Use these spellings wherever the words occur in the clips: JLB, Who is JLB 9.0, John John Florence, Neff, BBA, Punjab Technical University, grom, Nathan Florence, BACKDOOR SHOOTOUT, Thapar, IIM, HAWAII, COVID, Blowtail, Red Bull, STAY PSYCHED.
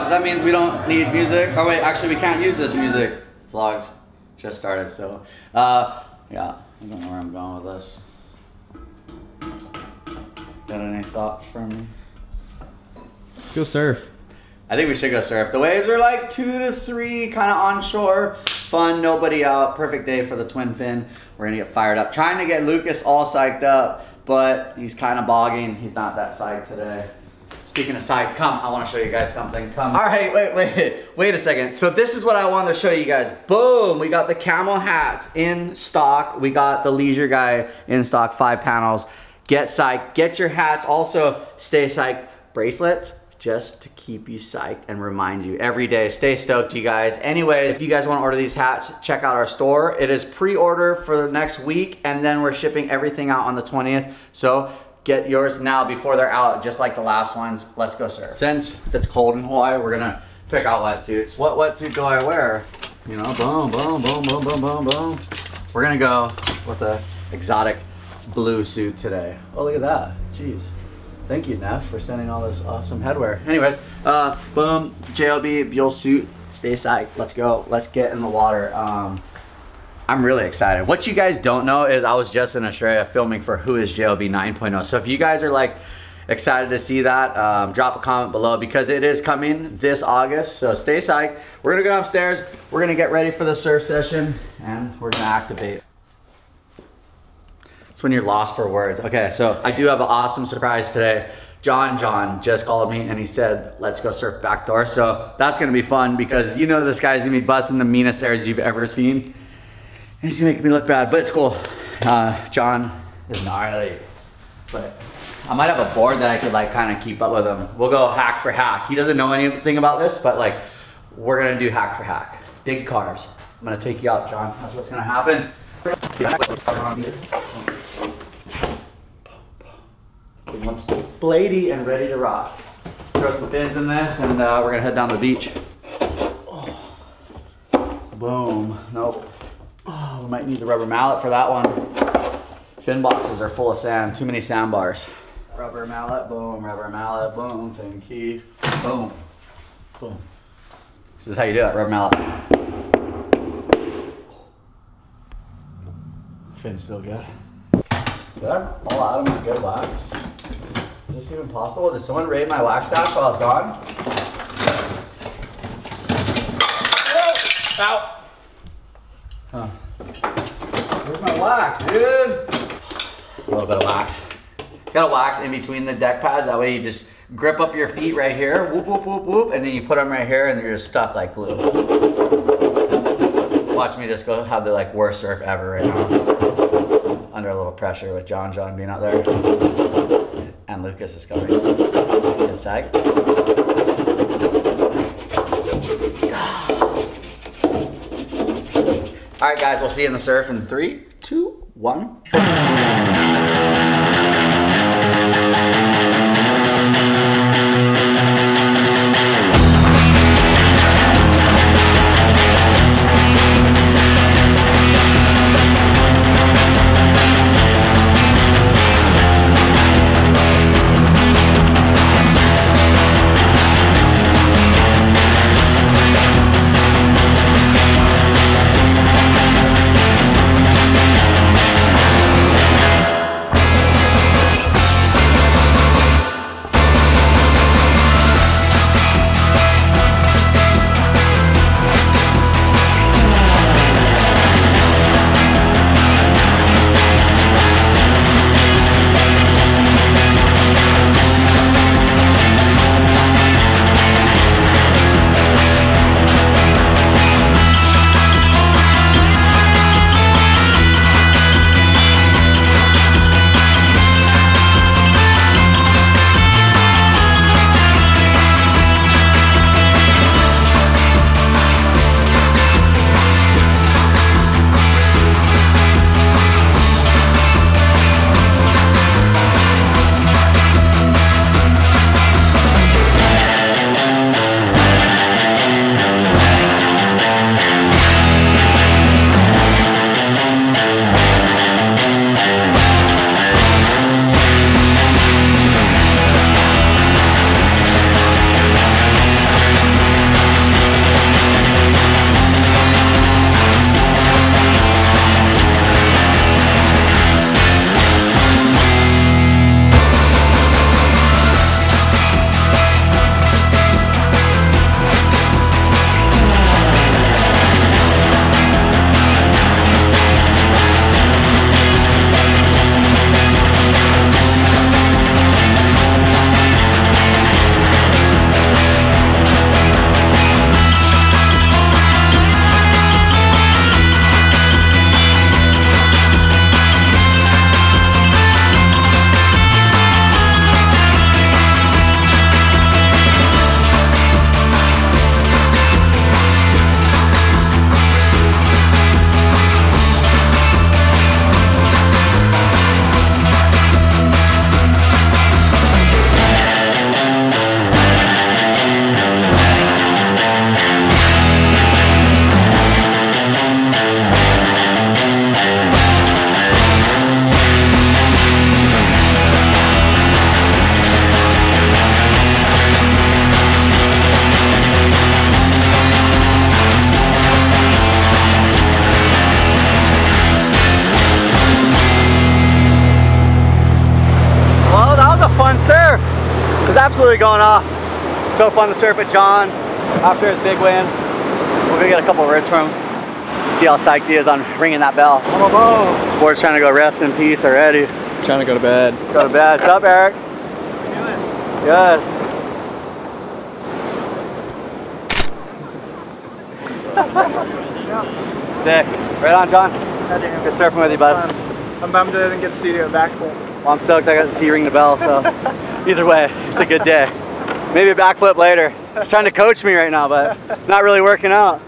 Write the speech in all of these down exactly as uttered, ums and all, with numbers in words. vlogs. That means we don't need music. Oh wait, actually we can't use this music. Vlogs just started, so uh, yeah. I don't know where I'm going with this. Got any thoughts from me? Go surf. I think we should go surf. The waves are like two to three, kind of onshore. Fun, nobody out. Perfect day for the twin fin. We're gonna get fired up. Trying to get Lucas all psyched up, but he's kind of bogging. He's not that psyched today. Speaking of psyched, come. I want to show you guys something. Come. All right, wait, wait, wait a second. So this is what I wanted to show you guys. Boom! We got the camel hats in stock. We got the leisure guy in stock. Five panels. Get psyched. Get your hats. Also, stay psyched. Bracelets. Just to keep you psyched and remind you every day. Stay stoked, you guys. Anyways, if you guys want to order these hats, check out our store. It is pre-order for the next week, and then we're shipping everything out on the twentieth. So get yours now before they're out, just like the last ones. Let's go surf. Since it's cold in Hawaii, we're gonna pick out wetsuits. What wetsuit do I wear? You know, boom, boom, boom, boom, boom, boom, boom. We're gonna go with an exotic blue suit today. Oh, look at that, jeez. Thank you, Neff, for sending all this awesome headwear. Anyways, uh, boom, J L B, Buell suit, stay psyched, let's go, let's get in the water. Um, I'm really excited. What you guys don't know is I was just in Australia filming for Who is J L B nine point oh. So if you guys are like excited to see that, um, drop a comment below because it is coming this August, so stay psyched. We're gonna go upstairs, we're gonna get ready for the surf session, and we're gonna activate. When you're lost for words. Okay, so I do have an awesome surprise today. John John just called me and he said, let's go surf backdoor. So that's gonna be fun because you know this guy's gonna be busting the meanest airs you've ever seen. And he's gonna make me look bad, but it's cool. Uh, John is gnarly. But I might have a board that I could like kind of keep up with him. We'll go hack for hack. He doesn't know anything about this, but like we're gonna do hack for hack. Big carves. I'm gonna take you out, John. That's what's gonna happen. Blady and ready to rock. Throw some fins in this and uh, we're gonna head down to the beach. Oh. Boom. Nope. Oh, we might need the rubber mallet for that one. Fin boxes are full of sand. Too many sandbars. Rubber mallet, boom. Rubber mallet, boom. Fin key, boom. Boom. This is how you do it, rubber mallet. Fin's still good. Did I fall out of my good wax? Is this even possible? Did someone raid my wax stash while I was gone? Oh, ow! Huh. Where's my wax, dude? A little bit of wax. It's got a wax in between the deck pads. That way you just grip up your feet right here. Whoop, whoop, whoop, whoop. And then you put them right here and you're just stuck like glue. Watch me just go have the like worst surf ever right now. Under a little pressure with John John being out there. And Lucas is coming. Good sag. All right, guys, we'll see you in the surf in three, two, one. absolutely going off. So fun to surf with John after his big win. We're gonna get a couple of riffs from him. See how psyched he is on ringing that bell. Oh, oh. This board's trying to go rest in peace already. Trying to go to bed. Go to bed. What's up, Eric? How you doing? Good. Sick. Right on, John. Good surfing with you, bud. I'm bummed I didn't get to see you at backflip. Well, I'm stoked I got to see you ring the bell, so either way, it's a good day. Maybe a backflip later. He's trying to coach me right now, but it's not really working out.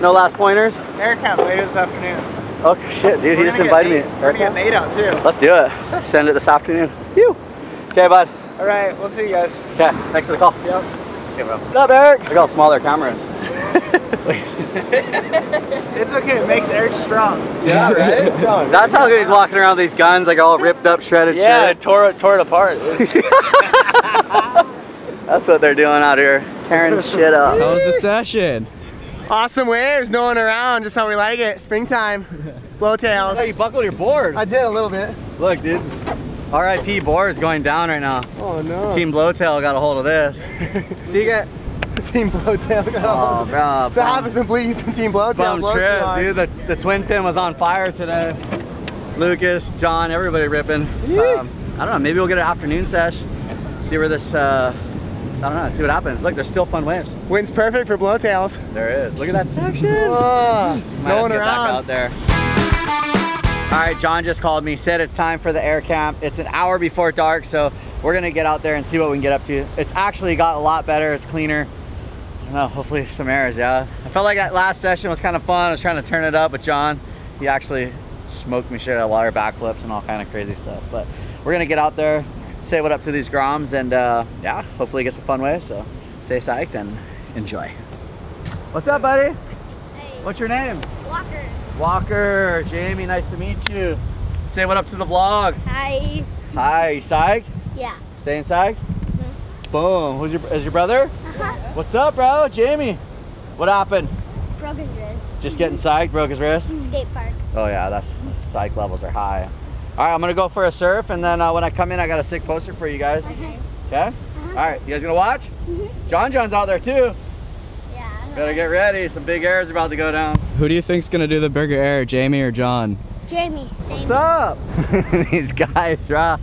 No last pointers? Air count later this afternoon. Oh, shit, dude. We're he just invited me. We're going to get made out, too. Let's do it. Send it this afternoon. Phew. Okay, bud. All right. We'll see you guys. Okay. Thanks for the call. Yep. Okay, bro. What's up, Eric? Look how small their camera is. It's okay, it makes Eric strong. Yeah, right? Strong. That's how good he's walking around with these guns, like all ripped up, shredded yeah, shit. Yeah, tore, tore it apart. That's what they're doing out here, tearing shit up. How was the session? Awesome waves, no one around, just how we like it. Springtime, blowtails. Oh, you buckled your board. I did a little bit. Look, dude, R I P board's going down right now. Oh, no. Team Blowtail got a hold of this. See, you got. Team Blowtail got all. Oh, bro. So happens and bleeds from Team Blowtail. Bum trips, dude. The, the twin fin was on fire today. Lucas, John, everybody ripping. Um, I don't know. Maybe we'll get an afternoon sesh. See where this, uh, I don't know. See what happens. Look, there's still fun waves. Wind's perfect for Blowtails. There is. Look at that section. Whoa. No one around. Out there. All right, John just called me, said it's time for the air camp. It's an hour before dark, so we're going to get out there and see what we can get up to. It's actually got a lot better. It's cleaner. I don't know, hopefully some airs, yeah. I felt like that last session was kind of fun. I was trying to turn it up with John. He actually smoked me straight out of water, backflips and all kind of crazy stuff. But we're gonna get out there, say what up to these groms, and uh, yeah, hopefully get some fun waves. So stay psyched and enjoy. What's up, buddy? Hey. What's your name? Walker. Walker, Jamie, nice to meet you. Say what up to the vlog. Hi. Hi, you psyched? Yeah. Staying psyched? Boom. Who's your, is your brother? Uh-huh. What's up, bro? Jamie. What happened? Broke his wrist. Just getting psyched? Broke his wrist? Skate park. Oh, yeah. That's, that's psych levels are high. All right. I'm going to go for a surf. And then uh, when I come in, I got a sick poster for you guys. Okay? Okay? Uh-huh. All right. You guys going to watch? Mm-hmm. John John's out there, too. Yeah. Better get ready. Some big airs about to go down. Who do you think's going to do the bigger air, Jamie or John? Jamie. What's Jamie. Up? These guys, bro.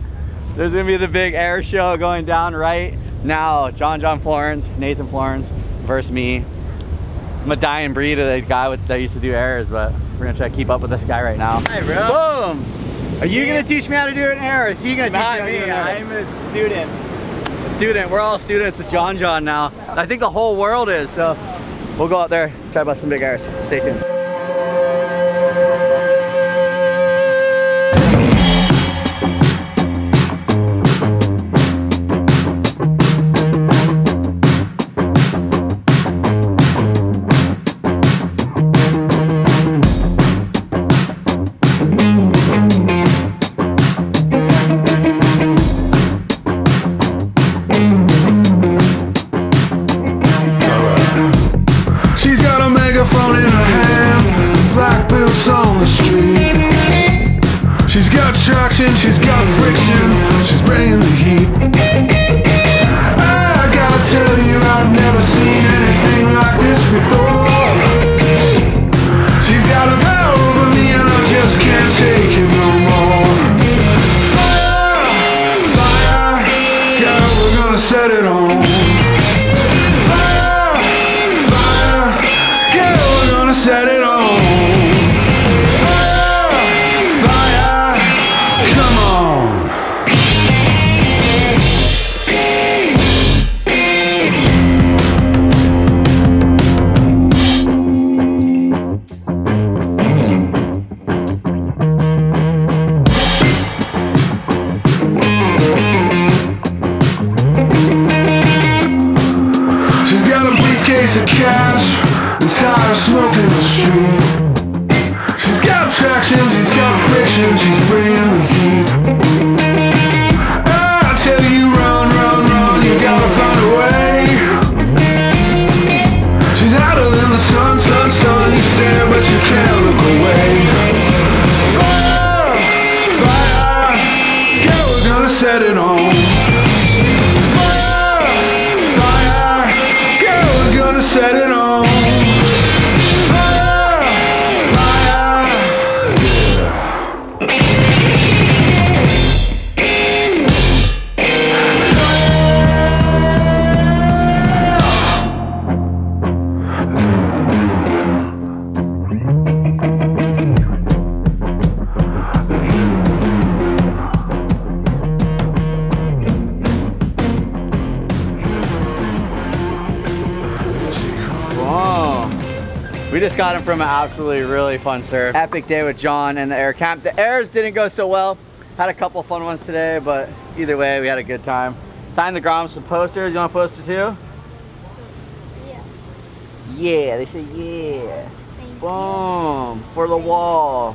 There's going to be the big air show going down right now. John John Florence, Nathan Florence versus me. I'm a dying breed of the guy with, that used to do airs, but we're going to try to keep up with this guy right now. Hey, bro. Boom. Are you yeah. going to teach me how to do an air? Or is he going to teach me how to do an air? I'm a student. A student. We're all students at John John now. I think the whole world is. So we'll go out there, try to bust some big airs. Stay tuned. She's got friction, she's bringing the heat. I gotta tell you, I've never seen anything like this before. She's got a power over me and I just can't take it no more. Fire, fire, girl, we're gonna set it on. Fire, fire, girl, we're gonna set it on. Set it on fire. just got him from an absolutely really fun surf. Epic day with John and the air camp. The airs didn't go so well. Had a couple fun ones today, but either way, we had a good time. Signed the Groms some posters. You want a poster too? Yeah. Yeah, they say yeah. Thank Boom. You. For the wall.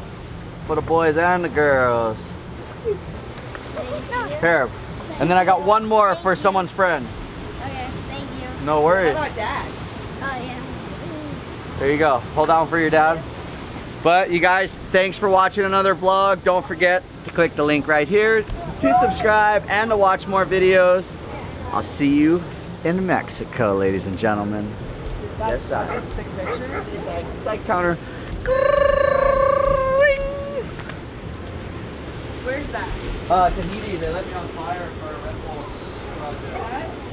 For the boys and the girls. Here. And then I got one more for someone's friend. Okay, thank you. No worries. How about dad? Oh, yeah. There you go. Hold on for your dad. But you guys, thanks for watching another vlog. Don't forget to click the link right here to subscribe and to watch more videos. I'll see you in Mexico, ladies and gentlemen. That's not just sick pictures. It's like side counter. Where's that? Uh, Tahiti. They let me on fire for a Red Bull.